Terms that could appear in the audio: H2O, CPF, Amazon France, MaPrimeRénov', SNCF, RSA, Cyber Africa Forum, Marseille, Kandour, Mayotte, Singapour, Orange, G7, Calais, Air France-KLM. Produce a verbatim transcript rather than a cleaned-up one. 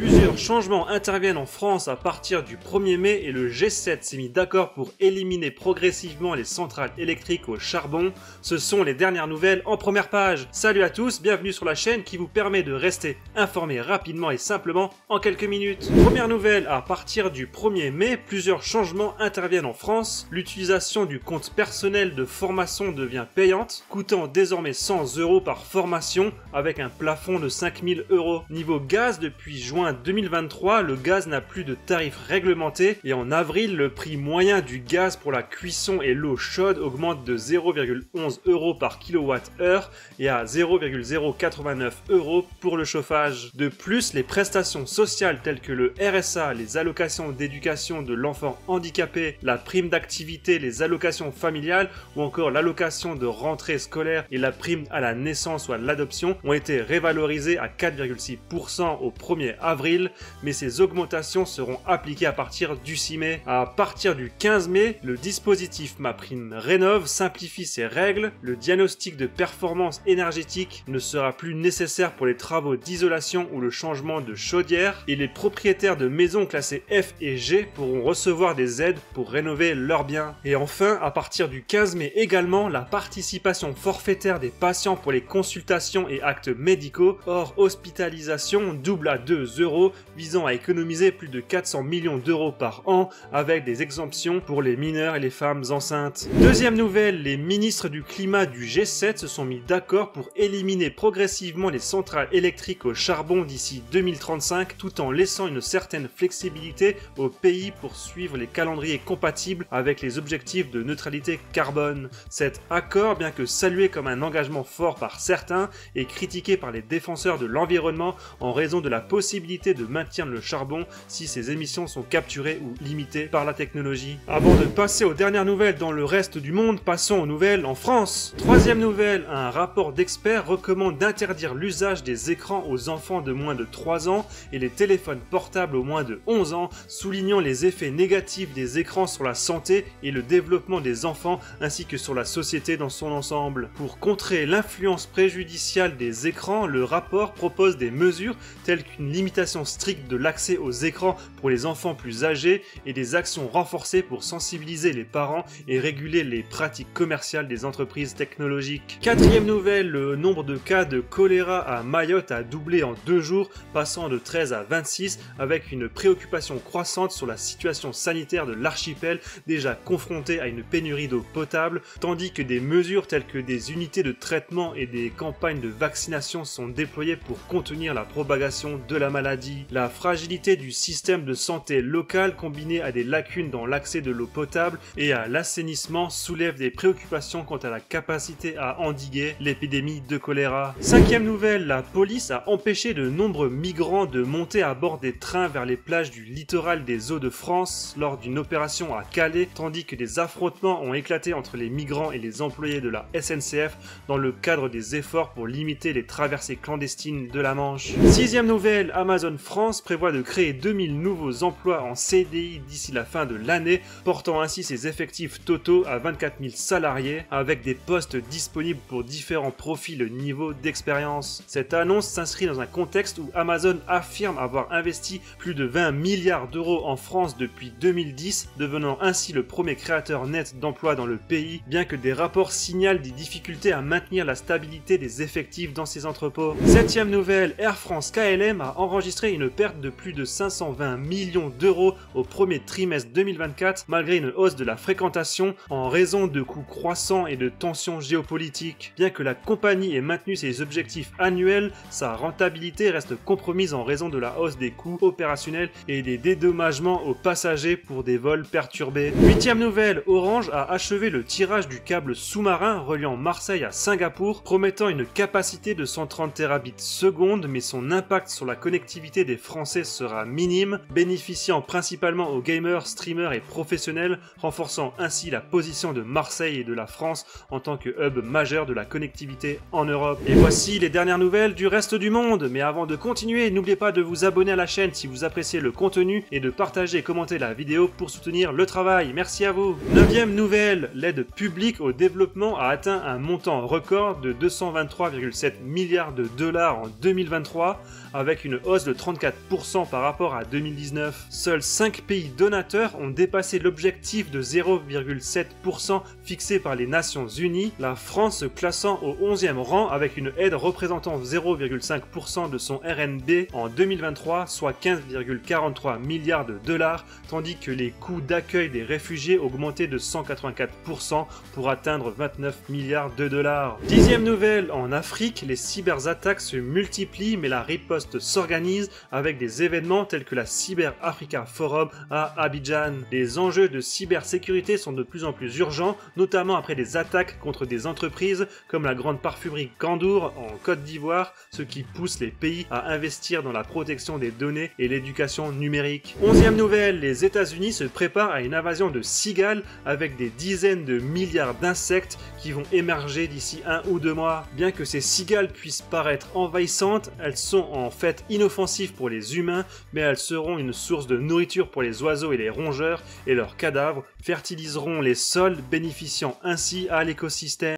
Plusieurs changements interviennent en France à partir du premier mai et le G sept s'est mis d'accord pour éliminer progressivement les centrales électriques au charbon. Ce sont les dernières nouvelles en première page. Salut à tous, bienvenue sur la chaîne qui vous permet de rester informé rapidement et simplement en quelques minutes. Première nouvelle, à partir du premier mai, plusieurs changements interviennent en France. L'utilisation du compte personnel de formation devient payante, coûtant désormais cent euros par formation avec un plafond de cinq mille euros. Niveau gaz, depuis juin deux mille vingt-trois, le gaz n'a plus de tarif réglementé et en avril, le prix moyen du gaz pour la cuisson et l'eau chaude augmente de zéro virgule onze euros par kilowatt-heure et à zéro virgule zéro quatre-vingt-neuf euros pour le chauffage. De plus, les prestations sociales telles que le R S A, les allocations d'éducation de l'enfant handicapé, la prime d'activité, les allocations familiales ou encore l'allocation de rentrée scolaire et la prime à la naissance ou à l'adoption ont été révalorisées à quatre virgule six pour cent au premier avril. Mais ces augmentations seront appliquées à partir du six mai. À partir du quinze mai, le dispositif MaPrimeRénov' simplifie ses règles. Le diagnostic de performance énergétique ne sera plus nécessaire pour les travaux d'isolation ou le changement de chaudière. Et les propriétaires de maisons classées F et G pourront recevoir des aides pour rénover leurs biens. Et enfin, à partir du quinze mai également, la participation forfaitaire des patients pour les consultations et actes médicaux hors hospitalisation double à deux euros, visant à économiser plus de quatre cents millions d'euros par an avec des exemptions pour les mineurs et les femmes enceintes. Deuxième nouvelle, les ministres du climat du G sept se sont mis d'accord pour éliminer progressivement les centrales électriques au charbon d'ici deux mille trente-cinq, tout en laissant une certaine flexibilité aux pays pour suivre les calendriers compatibles avec les objectifs de neutralité carbone. Cet accord, bien que salué comme un engagement fort par certains, est critiqué par les défenseurs de l'environnement en raison de la possibilité de maintenir le charbon si ses émissions sont capturées ou limitées par la technologie. Avant de passer aux dernières nouvelles dans le reste du monde, passons aux nouvelles en France. Troisième nouvelle, un rapport d'experts recommande d'interdire l'usage des écrans aux enfants de moins de trois ans et les téléphones portables aux moins de onze ans, soulignant les effets négatifs des écrans sur la santé et le développement des enfants ainsi que sur la société dans son ensemble. Pour contrer l'influence préjudiciale des écrans, le rapport propose des mesures telles qu'une limitation stricte de l'accès aux écrans pour les enfants plus âgés et des actions renforcées pour sensibiliser les parents et réguler les pratiques commerciales des entreprises technologiques. Quatrième nouvelle, le nombre de cas de choléra à Mayotte a doublé en deux jours, passant de treize à vingt-six, avec une préoccupation croissante sur la situation sanitaire de l'archipel déjà confronté à une pénurie d'eau potable, tandis que des mesures telles que des unités de traitement et des campagnes de vaccination sont déployées pour contenir la propagation de la maladie. La fragilité du système de santé local combinée à des lacunes dans l'accès de l'eau potable et à l'assainissement soulève des préoccupations quant à la capacité à endiguer l'épidémie de choléra. Cinquième nouvelle, la police a empêché de nombreux migrants de monter à bord des trains vers les plages du littoral des Hauts-de-France lors d'une opération à Calais, tandis que des affrontements ont éclaté entre les migrants et les employés de la S N C F dans le cadre des efforts pour limiter les traversées clandestines de la Manche. Sixième nouvelle, Amazon France prévoit de créer deux mille nouveaux emplois en C D I d'ici la fin de l'année, portant ainsi ses effectifs totaux à vingt-quatre mille salariés, avec des postes disponibles pour différents profils et niveaux d'expérience. Cette annonce s'inscrit dans un contexte où Amazon affirme avoir investi plus de vingt milliards d'euros en France depuis deux mille dix, devenant ainsi le premier créateur net d'emplois dans le pays, bien que des rapports signalent des difficultés à maintenir la stabilité des effectifs dans ses entrepôts. Septième nouvelle, Air France-K L M a enregistré une perte de plus de cinq cent vingt millions d'euros au premier trimestre deux mille vingt-quatre malgré une hausse de la fréquentation en raison de coûts croissants et de tensions géopolitiques. Bien que la compagnie ait maintenu ses objectifs annuels, sa rentabilité reste compromise en raison de la hausse des coûts opérationnels et des dédommagements aux passagers pour des vols perturbés. Huitième nouvelle, Orange a achevé le tirage du câble sous-marin reliant Marseille à Singapour, promettant une capacité de cent trente terabits secondes, mais son impact sur la connectivité des Français sera minime, bénéficiant principalement aux gamers, streamers et professionnels, renforçant ainsi la position de Marseille et de la France en tant que hub majeur de la connectivité en Europe. Et voici les dernières nouvelles du reste du monde. Mais avant de continuer, n'oubliez pas de vous abonner à la chaîne si vous appréciez le contenu et de partager et commenter la vidéo pour soutenir le travail. Merci à vous. Neuvième nouvelle, l'aide publique au développement a atteint un montant record de deux cent vingt-trois virgule sept milliards de dollars en deux mille vingt-trois, avec une hausse de de trente-quatre pour cent par rapport à deux mille dix-neuf. Seuls cinq pays donateurs ont dépassé l'objectif de zéro virgule sept pour cent fixé par les Nations Unies, la France se classant au onzième rang avec une aide représentant zéro virgule cinq pour cent de son R N B en deux mille vingt-trois, soit quinze virgule quarante-trois milliards de dollars, tandis que les coûts d'accueil des réfugiés augmentaient de cent quatre-vingt-quatre pour cent pour atteindre vingt-neuf milliards de dollars. Dixième nouvelle, en Afrique, les cyberattaques se multiplient mais la riposte s'organise avec des événements tels que la Cyber Africa Forum à Abidjan. Les enjeux de cybersécurité sont de plus en plus urgents, notamment après des attaques contre des entreprises comme la grande parfumerie Kandour en Côte d'Ivoire, ce qui pousse les pays à investir dans la protection des données et l'éducation numérique. Onzième nouvelle, les États-Unis se préparent à une invasion de cigales avec des dizaines de milliards d'insectes qui vont émerger d'ici un ou deux mois. Bien que ces cigales puissent paraître envahissantes, elles sont en fait inoffensives pour les humains, mais elles seront une source de nourriture pour les oiseaux et les rongeurs, et leurs cadavres fertiliseront les sols, bénéficiant ainsi à l'écosystème.